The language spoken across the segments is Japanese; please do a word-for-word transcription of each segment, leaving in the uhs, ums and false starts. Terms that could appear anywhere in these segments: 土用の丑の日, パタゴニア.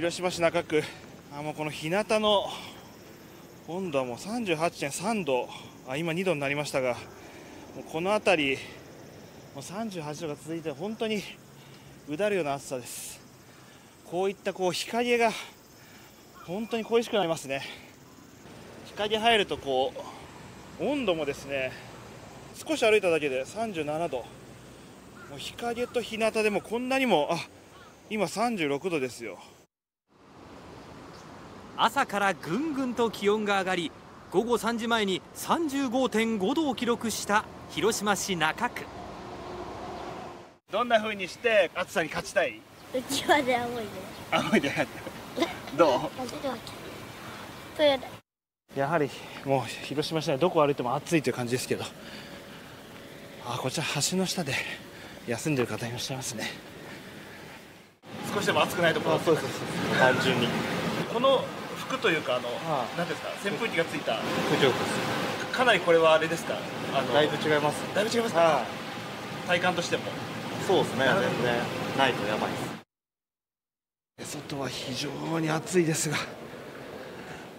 広島市中区、あもうこの日向の温度はもう さんじゅうはちてんさん 度、あ今にどになりましたが、もうこの辺りもうさんじゅうはちどが続いて本当にうだるような暑さです。こういったこう日陰が本当に恋しくなりますね。日陰入るとこう温度もですね、少し歩いただけでさんじゅうななど、もう日陰と日向でもこんなにも、あ今さんじゅうろくどですよ。朝からぐんぐんと気温が上がり、午後さんじまえに さんじゅうごてんごどを記録した広島市中区。どんな風にして暑さに勝ちたい？うちはね、青いで。青いで。どう？トイレ。やはりもう広島市内どこ歩いても暑いという感じですけど、あこちら橋の下で休んでる方いらっしゃいますね。少しでも暑くないところ。そうです。単純に。この服というか、あの、なんですか、扇風機がついた服装です。かなりこれはあれですか。あの、だいぶ違います。だいぶ違いますか。体感としても。そうですね。全然ないとやばいです。外は非常に暑いですが、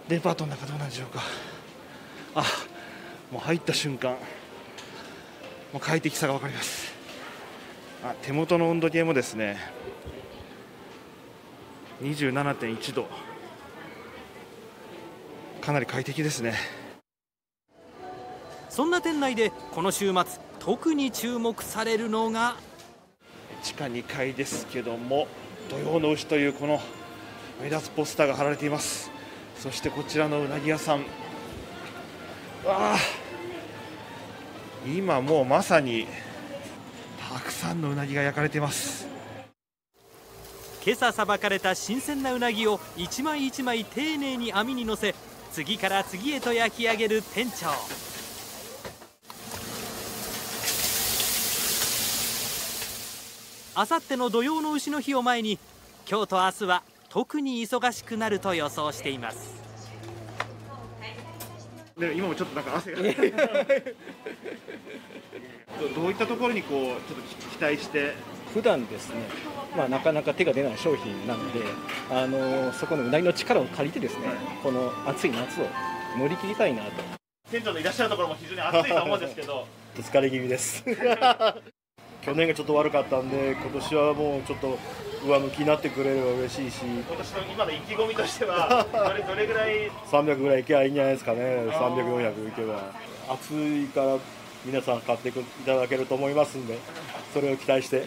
デパートの中どうなんでしょうか。あ、もう入った瞬間、もう快適さがわかります。あ、手元の温度計もですね、にじゅうななてんいちど。かなり快適ですね。そんな店内でこの週末特に注目されるのが地下にかいですけども、土用の丑というこの目立つポスターが貼られています。そしてこちらのうなぎ屋さん、わあ今もうまさにたくさんのうなぎが焼かれています。今朝さばかれた新鮮なうなぎを一枚一枚丁寧に網に乗せ、次から次へと焼き上げる店長。あさっての土用の丑の日を前に、今日と明日は特に忙しくなると予想しています。ね、今もちょっとなんか汗が。どういったところにこうちょっと期待して。普段ですね、まあ、なかなか手が出ない商品なので、あのー、そこのうなぎの力を借りてですね、この暑い夏を乗り切りたいなと。店長のいらっしゃるところも非常に暑いと思うんですけど疲れ気味です去年がちょっと悪かったんで、今年はもうちょっと上向きになってくれれば嬉しいし、今年の今の意気込みとしてはどれ、どれぐらいさんびゃくぐらいいけばいいんじゃないですかね。さんびゃく、よんひゃくいけば暑いから皆さん買っていただけると思いますんで、それを期待して